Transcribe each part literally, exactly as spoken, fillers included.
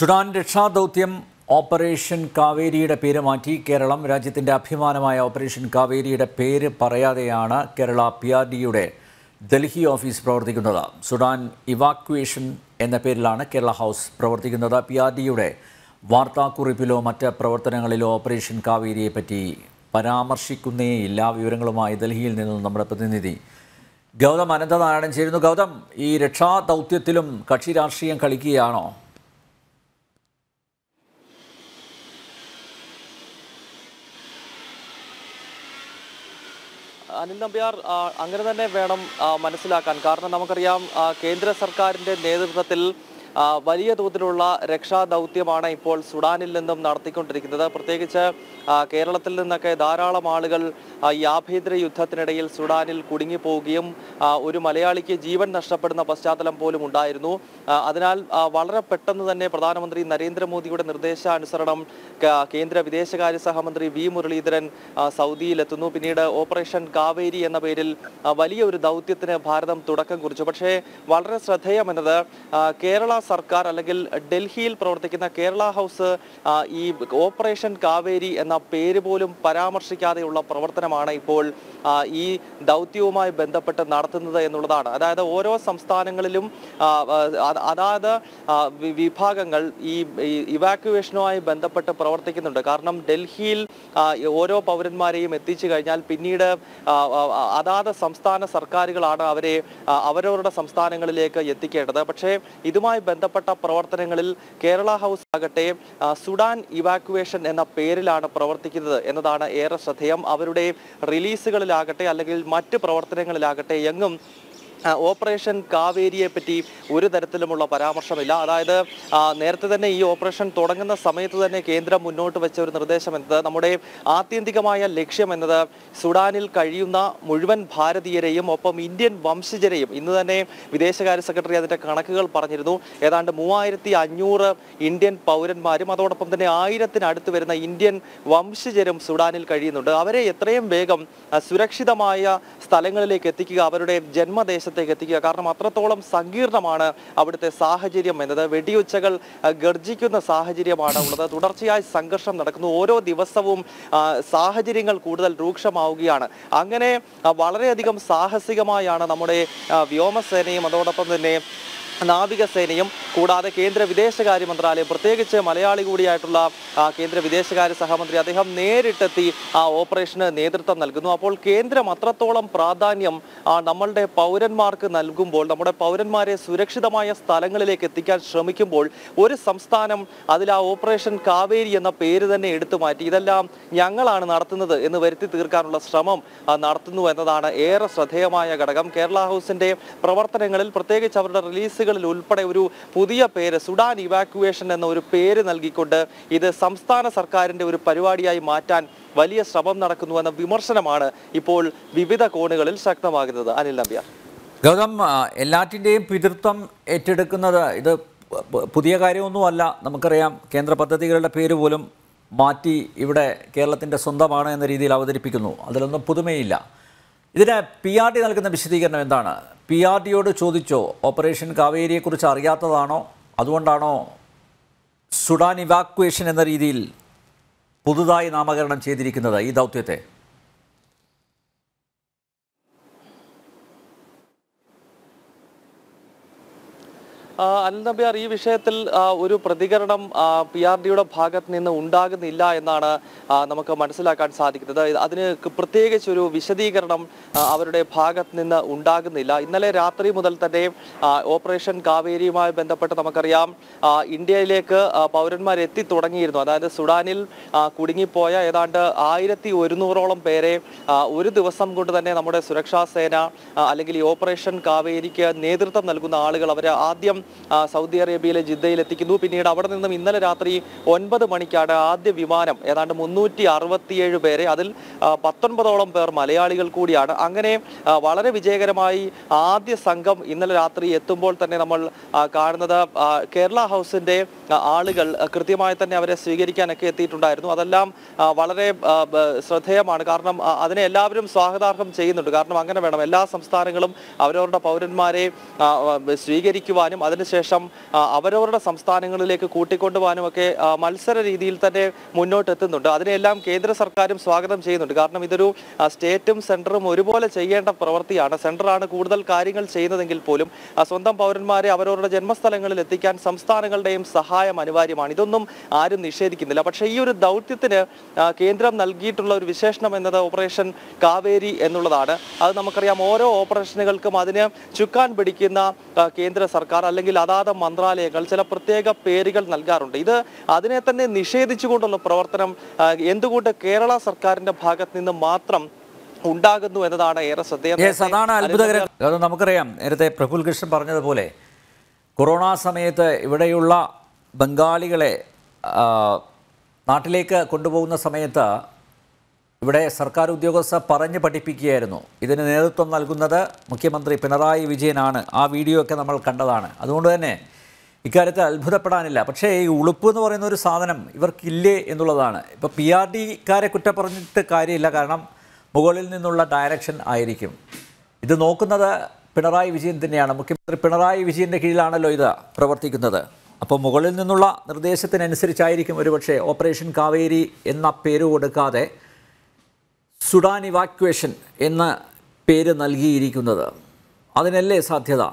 Sudan Raksha Dautyam Operation Kaveriയുടെ പേര് മാറ്റി കേരളം രാജ്യത്തിന്റെ അഭിമാനമായ ഓപ്പറേഷൻ കാവേരിയുടെ പേര് പറയാതെയാണ് കേരള പിആർഡിയുടെ ഡൽഹി ഓഫീസ് പ്രവർത്തിക്കുന്നത്. സുഡാൻ ഇവാക്യുവേഷൻ എന്ന പേരിലാണ് കേരള ഹൗസ് പ്രവർത്തിക്കുന്നത്. പിആർഡിയുടെ വാർത്താക്കുറിപ്പിലോ മറ്റ് പ്രവർത്തനങ്ങളിലോ ഓപ്പറേഷൻ കാവേരിയെ പറ്റി പരാമർശിക്കുന്നേയില്ല. വിവരങ്ങളുമായി ഡൽഹിയിൽ നിന്നും നമ്മുടെ പ്രതിനിധി ഗൗതം അനന്തനാരായണൻ ചേരുന്നു. ഗൗതം, ഈ രക്ഷാ ദൗത്യത്തിലും കക്ഷി രാഷ്ട്രീയം കളിക്കുകയാണോ? അനന്തമ്പ്യാർ, അങ്ങനെ തന്നെ വേണം മനസ്സിലാക്കാൻ. കാരണം നമുക്കറിയാം, കേന്ദ്ര സർക്കാരിൻ്റെ നേതൃത്വത്തിൽ വലിയ തോതിലുള്ള രക്ഷാ ദൗത്യമാണ് ഇപ്പോൾ സുഡാനിൽ നിന്നും നടത്തിക്കൊണ്ടിരിക്കുന്നത്. പ്രത്യേകിച്ച് കേരളത്തിൽ നിന്നൊക്കെ ധാരാളം ആളുകൾ ഈ ആഭ്യന്തര യുദ്ധത്തിനിടയിൽ സുഡാനിൽ കുടുങ്ങിപ്പോവുകയും ഒരു മലയാളിക്ക് ജീവൻ നഷ്ടപ്പെടുന്ന പശ്ചാത്തലം പോലും ഉണ്ടായിരുന്നു. അതിനാൽ വളരെ പെട്ടെന്ന് തന്നെ പ്രധാനമന്ത്രി നരേന്ദ്രമോദിയുടെ നിർദ്ദേശാനുസരണം കേന്ദ്ര വിദേശകാര്യ സഹമന്ത്രി വി മുരളീധരൻ സൗദിയിലെത്തുന്നു. പിന്നീട് ഓപ്പറേഷൻ കാവേരി എന്ന പേരിൽ വലിയ ഒരു ദൗത്യത്തിന് ഭാരതം തുടക്കം കുറിച്ചു. പക്ഷേ വളരെ ശ്രദ്ധേയമെന്നത് കേരള സർക്കാർ അല്ലെങ്കിൽ ഡൽഹിയിൽ പ്രവർത്തിക്കുന്ന കേരള ഹൗസ് ഈ ഓപ്പറേഷൻ കാവേരി എന്ന പേര് പോലും പരാമർശിക്കാതെയുള്ള പ്രവർത്തനമാണ് ഇപ്പോൾ ഈ ദൗത്യവുമായി ബന്ധപ്പെട്ട് നടത്തുന്നത് എന്നുള്ളതാണ്. അതായത് ഓരോ സംസ്ഥാനങ്ങളിലും അതാത് വിഭാഗങ്ങൾ ഈ ഇവാക്യുവേഷനുമായി ബന്ധപ്പെട്ട് പ്രവർത്തിക്കുന്നുണ്ട്. കാരണം ഡൽഹിയിൽ ഓരോ പൗരന്മാരെയും എത്തിച്ചു കഴിഞ്ഞാൽ പിന്നീട് അതാത് സംസ്ഥാന സർക്കാരുകളാണ് അവരെ അവരവരുടെ സംസ്ഥാനങ്ങളിലേക്ക് എത്തിക്കേണ്ടത്. പക്ഷേ ഇതുമായി ബന്ധപ്പെട്ട പ്രവർത്തനങ്ങളിൽ കേരള ഹൗസ് ആകട്ടെ സുഡാൻ ഇവാക്യുവേഷൻ എന്ന പേരിലാണ് പ്രവർത്തിക്കുന്നത് എന്നതാണ് ഏറെ ശ്രദ്ധേയം. അവരുടെ റിലീസുകളിലാകട്ടെ അല്ലെങ്കിൽ മറ്റ് പ്രവർത്തനങ്ങളിലാകട്ടെ എങ്ങും ഓപ്പറേഷൻ കാവേരിയെ പറ്റി ഒരു തരത്തിലുമുള്ള പരാമർശമില്ല. അതായത് നേരത്തെ തന്നെ ഈ ഓപ്പറേഷൻ തുടങ്ങുന്ന സമയത്ത് തന്നെ കേന്ദ്രം മുന്നോട്ട് വെച്ച ഒരു നിർദ്ദേശം എന്നത് നമ്മുടെ ആത്യന്തികമായ ലക്ഷ്യം എന്നത് സുഡാനിൽ കഴിയുന്ന മുഴുവൻ ഭാരതീയരെയും ഒപ്പം ഇന്ത്യൻ വംശജരെയും, ഇന്ന് തന്നെ വിദേശകാര്യ സെക്രട്ടറി അതിൻ്റെ കണക്കുകൾ പറഞ്ഞിരുന്നു, ഏതാണ്ട് മൂവായിരത്തി അഞ്ഞൂറ് ഇന്ത്യൻ പൗരന്മാരും അതോടൊപ്പം തന്നെ ആയിരത്തിനടുത്ത് വരുന്ന ഇന്ത്യൻ വംശജരും സുഡാനിൽ കഴിയുന്നുണ്ട്. അവരെ എത്രയും വേഗം സുരക്ഷിതമായ സ്ഥലങ്ങളിലേക്ക് എത്തിക്കുക, അവരുടെ ജന്മദേശ എത്തിക്കുക. കാരണം അത്രത്തോളം സങ്കീർണമാണ് അവിടുത്തെ സാഹചര്യം എന്നത്. വെടിയുച്ചകൾ ഗർജിക്കുന്ന സാഹചര്യമാണ് ഉള്ളത്. തുടർച്ചയായി സംഘർഷം നടക്കുന്നു. ഓരോ ദിവസവും സാഹചര്യങ്ങൾ കൂടുതൽ രൂക്ഷമാവുകയാണ്. അങ്ങനെ വളരെയധികം സാഹസികമായാണ് നമ്മുടെ വ്യോമസേനയും അതോടൊപ്പം തന്നെ നാവികസേനയും കൂടാതെ കേന്ദ്ര വിദേശകാര്യ മന്ത്രാലയം, പ്രത്യേകിച്ച് മലയാളി കൂടിയായിട്ടുള്ള കേന്ദ്ര വിദേശകാര്യ സഹമന്ത്രി അദ്ദേഹം നേരിട്ടെത്തി ആ ഓപ്പറേഷന് നേതൃത്വം നൽകുന്നു. അപ്പോൾ കേന്ദ്രം അത്രത്തോളം പ്രാധാന്യം നമ്മളുടെ പൗരന്മാർക്ക് നൽകുമ്പോൾ, നമ്മുടെ പൗരന്മാരെ സുരക്ഷിതമായ സ്ഥലങ്ങളിലേക്ക് എത്തിക്കാൻ ശ്രമിക്കുമ്പോൾ ഒരു സംസ്ഥാനം അതിൽ ആ ഓപ്പറേഷൻ കാവേരി എന്ന പേര് തന്നെ എടുത്തു മാറ്റി ഇതെല്ലാം ഞങ്ങളാണ് നടത്തുന്നത് എന്ന് വരുത്തി തീർക്കാനുള്ള ശ്രമം നടത്തുന്നു എന്നതാണ് ഏറെ ശ്രദ്ധേയമായ ഘടകം. കേരള ഹൗസിൻ്റെ പ്രവർത്തനങ്ങളിൽ പ്രത്യേകിച്ച് അവരുടെ റിലീസുകൾ ഉൾപ്പെടെ ഒരു പുതിയ പേര് സുഡാൻ ഇവാക്യുവേഷൻ എന്ന ഒരു പേര് നൽകിക്കൊണ്ട് ഇത് സംസ്ഥാന സർക്കാരിന്റെ ഒരു പരിപാടിയായി മാറ്റാൻ വലിയ ശ്രമം നടക്കുന്നുവെന്ന വിമർശനമാണ് ഇപ്പോൾ വിവിധ കോണുകളിൽ ശക്തമാകുന്നത്. അനിൽ നമ്പ്യാർ. ഗൗതം, എല്ലാറ്റിൻ്റെയും പിതൃത്വം ഏറ്റെടുക്കുന്നത് ഇത് പുതിയ കാര്യമൊന്നുമല്ല. നമുക്കറിയാം, കേന്ദ്ര പദ്ധതികളുടെ പേര് പോലും മാറ്റി ഇവിടെ കേരളത്തിൻ്റെ സ്വന്തമാണ് എന്ന രീതിയിൽ അവതരിപ്പിക്കുന്നു. അതിലൊന്നും പുതുമയില്ല. ഇതിന് പി ആർ ഡി നൽകുന്ന വിശദീകരണം എന്താണ്? പി ആർ ഡിയോട് ചോദിച്ചോ ഓപ്പറേഷൻ കാവേരിയെക്കുറിച്ച് അറിയാത്തതാണോ, അതുകൊണ്ടാണോ സുഡാൻ ഇവാക്യുവേഷൻ എന്ന രീതിയിൽ പുതുതായി നാമകരണം ചെയ്തിരിക്കുന്നത് ഈ ദൗത്യത്തെ? അനിൽ നമ്പ്യാർ, ഈ വിഷയത്തിൽ ഒരു പ്രതികരണം പി ആർ ഡിയുടെ ഭാഗത്ത് നിന്ന് ഉണ്ടാകുന്നില്ല എന്നാണ് നമുക്ക് മനസ്സിലാക്കാൻ സാധിക്കുന്നത്. അതിന് പ്രത്യേകിച്ച് ഒരു വിശദീകരണം അവരുടെ ഭാഗത്ത് നിന്ന് ഉണ്ടാകുന്നില്ല. ഇന്നലെ രാത്രി മുതൽ തന്നെ ഓപ്പറേഷൻ കാവേരിയുമായി ബന്ധപ്പെട്ട് നമുക്കറിയാം ഇന്ത്യയിലേക്ക് പൗരന്മാരെത്തി തുടങ്ങിയിരുന്നു. അതായത് സുഡാനിൽ കുടുങ്ങിപ്പോയ ഏതാണ്ട് ആയിരത്തി ഒരുന്നൂറോളം പേരെ ഒരു ദിവസം കൊണ്ട് തന്നെ നമ്മുടെ സുരക്ഷാ സേന അല്ലെങ്കിൽ ഈ ഓപ്പറേഷൻ കാവേരിക്ക് നേതൃത്വം നൽകുന്ന ആളുകൾ അവരെ ആദ്യം സൗദി അറേബ്യയിലെ ജിദ്ദയിൽ എത്തിക്കുന്നു. പിന്നീട് അവിടെ നിന്നും ഇന്നലെ രാത്രി ഒൻപത് മണിക്കാണ് ആദ്യ വിമാനം ഏതാണ്ട് മുന്നൂറ്റി അറുപത്തിയേഴ് പേരെ, അതിൽ പത്തൊൻപതോളം പേർ മലയാളികൾ കൂടിയാണ്. അങ്ങനെ വളരെ വിജയകരമായി ആദ്യ സംഘം ഇന്നലെ രാത്രി എത്തുമ്പോൾ തന്നെ നമ്മൾ കാണുന്നത് കേരള ഹൗസിൻ്റെ ആളുകൾ കൃത്യമായി തന്നെ അവരെ സ്വീകരിക്കാനൊക്കെ എത്തിയിട്ടുണ്ടായിരുന്നു. അതെല്ലാം വളരെ ശ്രദ്ധേയമാണ്. കാരണം അതിനെ എല്ലാവരും സ്വാഗതാർഹം ചെയ്യുന്നുണ്ട്. കാരണം അങ്ങനെ വേണം, എല്ലാ സംസ്ഥാനങ്ങളും അവരവരുടെ പൗരന്മാരെ സ്വീകരിക്കുവാനും അതിന് Sesham, Avadora Samstana Lake Kutikodavanke, Malsara Dil Tane, Muno Tatun, Adrelam, Kedra Sarkarim Swagatam Chain, Gartna Midru, Statum Centrum, Muribola Chayant of Pravartiana, Central and Kurdal Karingal Chain and Gilpolium, Asundam Power and Maria Avadora Genmastalangal Letik and Samstanagal Dame Sahaya Manivari Manidunum, Adam Nishadik in the Lapashayu Doutina, Kendram Nalgitula Vishesham and the Operation Kaveri Enuladada, Adamakaria Moro, Operational Kamadina, Chukan Bedikina, Kendra Sarkar, Langilada, Mandra, Kalsela Protega, Perigal Nalgarundi, either Adinathan, Nishe, the Chikundal Provartanam, Yenduguta Kerala Sarkar in the Bhagat in the Matram. ഉണ്ടാകുന്നു എന്നതാണ് ഏറെ ശ്രദ്ധേയം. Yes അതാണ് അത്ഭുതകരം. അത് നമുക്കറിയാം നേരത്തെ പ്രഫുൽ കൃഷ്ണൻ പറഞ്ഞതുപോലെ corona സമയത്ത് ഇവിടെയുള്ള ബംഗാളികളെ നാട്ടിലേക്ക് കൊണ്ടുപോകുന്ന സമയത്ത് ഇവിടെ സർക്കാർ ഉദ്യോഗസ്ഥർ പറഞ്ഞു പഠിപ്പിക്കുകയായിരുന്നു. ഇതിന് നേതൃത്വം നൽകുന്നത് മുഖ്യമന്ത്രി പിണറായി വിജയനാണ്. ആ വീഡിയോ ഒക്കെ നമ്മൾ കണ്ടതാണ്. അതുകൊണ്ട് തന്നെ ഇക്കാര്യത്തിൽ അത്ഭുതപ്പെടാനില്ല. പക്ഷേ ഈ ഉളുപ്പ് എന്ന് പറയുന്ന ഒരു സാധനം ഇവർക്കില്ലേ എന്നുള്ളതാണ്. ഇപ്പോൾ പി ആർ ഡി കാരെ കുറ്റം പറഞ്ഞിട്ട് കാര്യമില്ല. കാരണം മുകളിൽ നിന്നുള്ള ഡയറക്ഷൻ ആയിരിക്കും. ഇത് നോക്കുന്നത് പിണറായി വിജയൻ തന്നെയാണ്. മുഖ്യമന്ത്രി പിണറായി വിജയൻ്റെ കീഴിലാണല്ലോ ഇത് പ്രവർത്തിക്കുന്നത്. അപ്പോൾ മുകളിൽ നിന്നുള്ള നിർദ്ദേശത്തിനനുസരിച്ചായിരിക്കും ഒരുപക്ഷെ ഓപ്പറേഷൻ കാവേരി എന്ന പേര് കൊടുക്കാതെ സുഡാൻ ഇവാക്വേഷൻ എന്ന പേര് നൽകിയിരിക്കുന്നത്. അതിനല്ലേ സാധ്യത?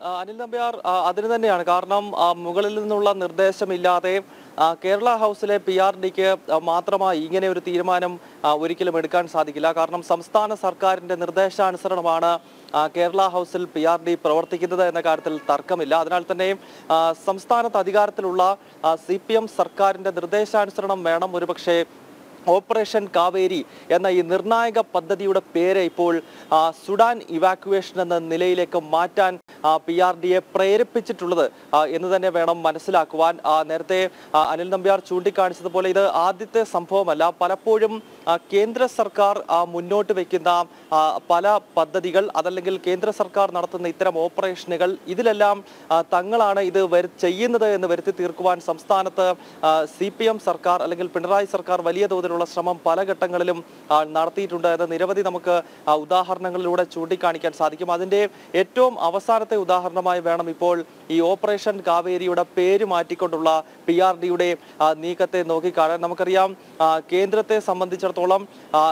Anil Nambiar, other than Karnam, Mughalinulla Nirdesh Milade, Kerala House, P R Dike, Matrama, Ingene Tirmanam, Virikil Medican Sadikila Karnam, Samstana Sarkar in the Nirdesha and Saranamana, Kerala House, P R D, Provertikida and the Kartel Tarkamila, another name, Samstana Tadigartulula, C P M Sarkar in the Nirdesha and Saranam, Madam Muribakshe. Operation Kaveri and the Nirnaga Padadiuda Pere Pol, Sudan evacuation and the Nileleka Matan, P R D A prayer pitch to the Indan Vedam Manasilakuan, Nerte, Anil Nambiar Chundikan to the Polida, Adite Sampomala, Palapodium, Kendra Sarkar, Munot Vekinam, Pala Padadigal, Adalagal Kendra Sarkar, Northern Nitram, Operation Negal, Idilalam, Tangalana, either Verchayin and the Vertirkuan, Samstanata, C P M Sarkar, Alagal Penrai Sarkar, Valia. Samam Palagatangalim, Narthi Tunda, the Niravadi Namaka, Udaharnangaluda, Chudikani and Sadiki Mazande, Etum, Avasarte, Udaharnama, Vanamipol, E. Operation Kaveri, Uda Peri Matikotula, P R D Ude, Nikate, Noki Kara Namakariam, Kendrate, Samandichatolam,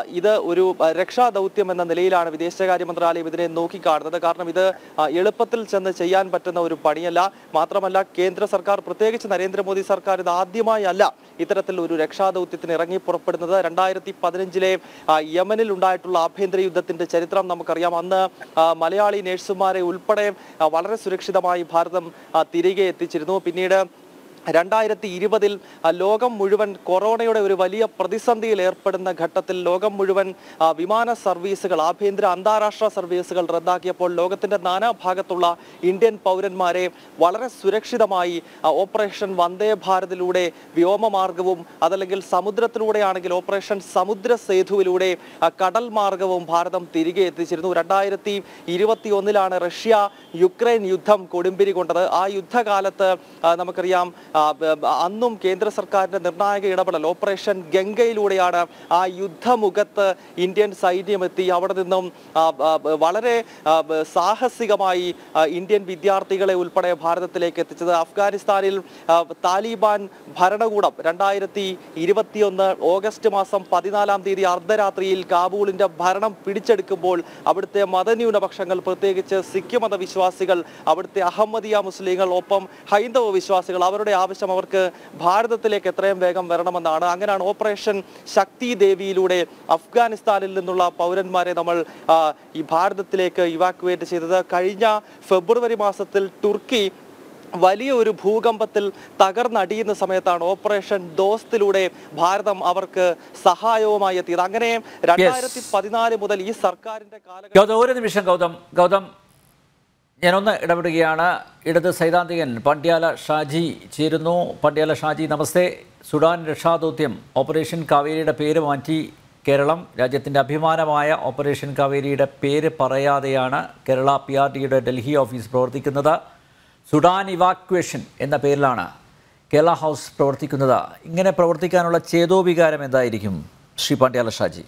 either Uru Reksha, the Uttim and the Leila, with Esagari Mandrali, with Noki Kara, the Karna with the Yelapatil and the Chayan Patana, Padiala, Matramala, Kendra Sarkar, Protection, Narendra Modi Sarkar, the Adima Yala, Iteratil Uru Reksha, the Utitangi. രണ്ടായിരത്തി പതിനഞ്ചിലെ യമനിൽ ഉണ്ടായിട്ടുള്ള ആഭ്യന്തര യുദ്ധത്തിന്റെ ചരിത്രം നമുക്കറിയാം. അന്ന് മലയാളി നേഴ്സുമാരെ ഉൾപ്പെടെ വളരെ സുരക്ഷിതമായി ഭാരതം തിരികെ എത്തിച്ചിരുന്നു. പിന്നീട് രണ്ടായിരത്തി ഇരുപതിൽ ലോകം മുഴുവൻ കൊറോണയുടെ ഒരു വലിയ പ്രതിസന്ധിയിൽ ഏർപ്പെടുന്ന ഘട്ടത്തിൽ ലോകം മുഴുവൻ വിമാന സർവീസുകൾ ആഭ്യന്തര അന്താരാഷ്ട്ര സർവീസുകൾ റദ്ദാക്കിയപ്പോൾ ലോകത്തിന്റെ നാനാ ഭാഗത്തുള്ള ഇന്ത്യൻ പൗരന്മാരെ വളരെ സുരക്ഷിതമായി ഓപ്പറേഷൻ വന്ദേ ഭാരതിലൂടെ വ്യോമമാർഗവും അതല്ലെങ്കിൽ സമുദ്രത്തിലൂടെയാണെങ്കിൽ ഓപ്പറേഷൻ സമുദ്ര സേതുവിലൂടെ കടൽ മാർഗവും ഭാരതം തിരികെ എത്തിച്ചിരുന്നു. രണ്ടായിരത്തി ഇരുപത്തി ഒന്നിലാണ് റഷ്യ യുക്രൈൻ യുദ്ധം കൊടുമ്പിരി കൊണ്ടത്. ആ യുദ്ധകാലത്ത് നമുക്കറിയാം അന്നും കേന്ദ്ര സർക്കാരിന്റെ നിർണായക ഇടപെടൽ ഓപ്പറേഷൻ ഗംഗയിലൂടെയാണ് ആ യുദ്ധമുഖത്ത് ഇന്ത്യൻ സൈന്യം എത്തി. അവിടെ നിന്നും വളരെ സാഹസികമായി ഇന്ത്യൻ വിദ്യാർത്ഥികളെ ഉൾപ്പെടെ ഭാരതത്തിലേക്ക് എത്തിച്ചത്. അഫ്ഗാനിസ്ഥാനിൽ താലിബാൻ ഭരണകൂടം രണ്ടായിരത്തി ഇരുപത്തി ഒന്ന് ഓഗസ്റ്റ് മാസം പതിനാലാം തീയതി അർദ്ധരാത്രിയിൽ കാബൂളിന്റെ ഭരണം പിടിച്ചെടുക്കുമ്പോൾ അവിടുത്തെ മതന്യൂനപക്ഷങ്ങൾ പ്രത്യേകിച്ച് സിഖ് മതവിശ്വാസികൾ അവിടുത്തെ അഹമ്മദിയ മുസ്ലിങ്ങൾ ഒപ്പം ഹൈന്ദവ വിശ്വാസികൾ അവരുടെ ആവശ്യം അവർക്ക് ഭാരതത്തിലേക്ക് എത്രയും വേഗം വരണമെന്നാണ്. അങ്ങനെയാണ് ഓപ്പറേഷൻ ശക്തി ദേവിയിലൂടെ അഫ്ഗാനിസ്ഥാനിൽ നിന്നുള്ള പൗരന്മാരെ നമ്മൾ ഈ ഭാരതത്തിലേക്ക് ഇവാക്വേറ്റ് ചെയ്തത്. കഴിഞ്ഞ ഫെബ്രുവരി മാസത്തിൽ തുർക്കി വലിയ ഒരു ഭൂകമ്പത്തിൽ തകർന്നടിയുന്ന സമയത്താണ് ഓപ്പറേഷൻ ദോസ്തിലൂടെ ഭാരതം അവർക്ക് സഹായവുമായി എത്തിയത്. അങ്ങനെ രണ്ടായിരത്തി പതിനാല് മുതൽ ഈ സർക്കാരിന്റെ കാലഘട്ടം. ഒരു നിമിഷം ഗൗതം ഗൗതം ഞാനൊന്ന് ഇടപെടുകയാണ്. ഇടത് സൈദ്ധാന്തികൻ പണ്ഡ്യാല ഷാജി ചേരുന്നു. പണ്ഡ്യാല ഷാജി, നമസ്തേ. സുഡാൻ രക്ഷാദൗത്യം ഓപ്പറേഷൻ കാവേരിയുടെ പേര് മാറ്റി കേരളം രാജ്യത്തിൻ്റെ അഭിമാനമായ ഓപ്പറേഷൻ കാവേരിയുടെ പേര് പറയാതെയാണ് കേരള പി ആർ ഡിയുടെ ഡൽഹി ഓഫീസ് പ്രവർത്തിക്കുന്നത്. സുഡാൻ ഇവാക്വേഷൻ എന്ന പേരിലാണ് കേരള ഹൗസ് പ്രവർത്തിക്കുന്നത്. ഇങ്ങനെ പ്രവർത്തിക്കാനുള്ള ചേതോവികാരം എന്തായിരിക്കും ശ്രീ പണ്ഡ്യാല ഷാജി?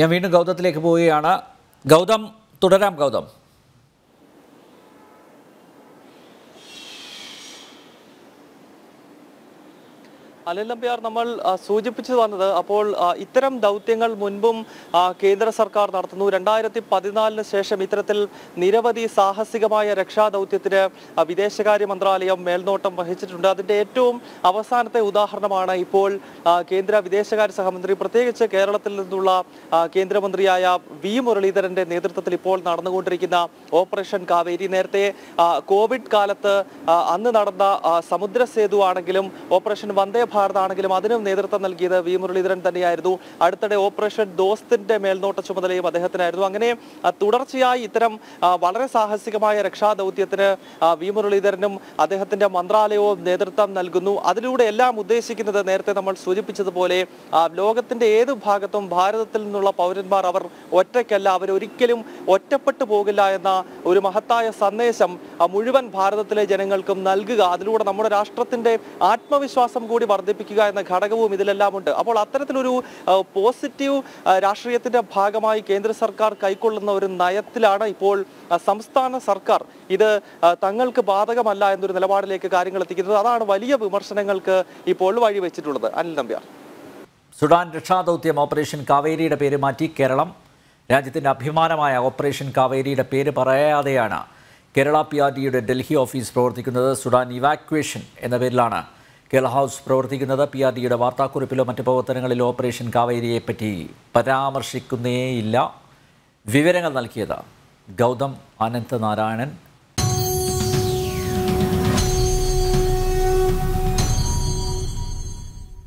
ഞാൻ വീണ്ടും ഗൗതത്തിലേക്ക് പോവുകയാണ്. ഗൗതം, തുടരാം. ഗൗതം, അലംബിയാർ, നമ്മൾ സൂചിപ്പിച്ചു വന്നത് അപ്പോൾ ഇത്തരം ദൗത്യങ്ങൾ മുൻപും കേന്ദ്ര സർക്കാർ നടത്തുന്നു. രണ്ടായിരത്തി പതിനാലിന് ശേഷം ഇത്തരത്തിൽ നിരവധി സാഹസികമായ രക്ഷാ ദൗത്യത്തിന് വിദേശകാര്യ മന്ത്രാലയം മേൽനോട്ടം വഹിച്ചിട്ടുണ്ട്. അതിൻ്റെ ഏറ്റവും അവസാനത്തെ ഉദാഹരണമാണ് ഇപ്പോൾ കേന്ദ്ര വിദേശകാര്യ സഹമന്ത്രി, പ്രത്യേകിച്ച് കേരളത്തിൽ നിന്നുള്ള കേന്ദ്രമന്ത്രിയായ വി മുരളീധരൻ്റെ നേതൃത്വത്തിൽ ഇപ്പോൾ നടന്നുകൊണ്ടിരിക്കുന്ന ഓപ്പറേഷൻ കാവേരി. നേരത്തെ കോവിഡ് കാലത്ത് അന്ന് നടന്ന സമുദ്ര സേതു ആണെങ്കിലും ഓപ്പറേഷൻ വന്ദേ ഭാരതാണെങ്കിലും അതിനും നേതൃത്വം നൽകിയത് വി മുരളീധരൻ തന്നെയായിരുന്നു. അടുത്തിടെ ഓപ്പറേഷൻ ദോസ്തിന്റെ മേൽനോട്ട ചുമതലയും അദ്ദേഹത്തിനായിരുന്നു. അങ്ങനെ തുടർച്ചയായി ഇത്തരം വളരെ സാഹസികമായ രക്ഷാ ദൗത്യത്തിന് വി മുരളീധരനും അദ്ദേഹത്തിന്റെ മന്ത്രാലയവും നേതൃത്വം നൽകുന്നു. അതിലൂടെ എല്ലാം ഉദ്ദേശിക്കുന്നത്, നേരത്തെ നമ്മൾ സൂചിപ്പിച്ചതുപോലെ, ലോകത്തിന്റെ ഏത് ഭാഗത്തും ഭാരതത്തിൽ നിന്നുള്ള പൗരന്മാർ അവർ ഒറ്റയ്ക്കല്ല, അവരൊരിക്കലും ഒറ്റപ്പെട്ടു പോകില്ല എന്ന ഒരു മഹത്തായ സന്ദേശം മുഴുവൻ ഭാരതത്തിലെ ജനങ്ങൾക്കും നൽകുക, അതിലൂടെ നമ്മുടെ രാഷ്ട്രത്തിന്റെ ആത്മവിശ്വാസം കൂടി വർദ്ധിപ്പിക്കുക എന്ന ഘടകവും ഇതിലെല്ലാമുണ്ട്. അപ്പോൾ അത്തരത്തിലൊരു പോസിറ്റീവ് രാഷ്ട്രീയത്തിന്റെ ഭാഗമായി കേന്ദ്ര സർക്കാർ കൈക്കൊള്ളുന്ന ഒരു നയത്തിലാണ് ഇപ്പോൾ സംസ്ഥാന സർക്കാർ ഇത് തങ്ങൾക്ക് ബാധകമല്ല എന്നൊരു നിലപാടിലേക്ക് കാര്യങ്ങൾ എത്തിക്കുന്നത്. അതാണ് വലിയ വിമർശനങ്ങൾക്ക് ഇപ്പോൾ വഴിവെച്ചിട്ടുള്ളത്. അനിൽ നമ്പ്യാർ, സുഡാൻ രക്ഷാദൗത്യം ഓപ്പറേഷൻ കാവേരിയുടെ പേര് മാറ്റി കേരളം രാജ്യത്തിന്റെ അഭിമാനമായ ഓപ്പറേഷൻ കാവേരിയുടെ പേര് പറയാതെയാണ് കേരള പി ആർ ഡിയുടെ ഡൽഹി ഓഫീസ് പ്രവർത്തിക്കുന്നത്. സുഡാൻ ഇവാക്വേഷൻ എന്ന പേരിലാണ് കേരള ഹൗസ് പ്രവർത്തിക്കുന്നത്. പി ആർ ഡിയുടെ വാർത്താക്കുറിപ്പിലോ മറ്റ് പ്രവർത്തനങ്ങളിലോ ഓപ്പറേഷൻ കാവേരിയെപ്പറ്റി പരാമർശിക്കുന്നേയില്ല. വിവരങ്ങൾ നൽകിയത് ഗൗതം അനന്തനാരായണൻ.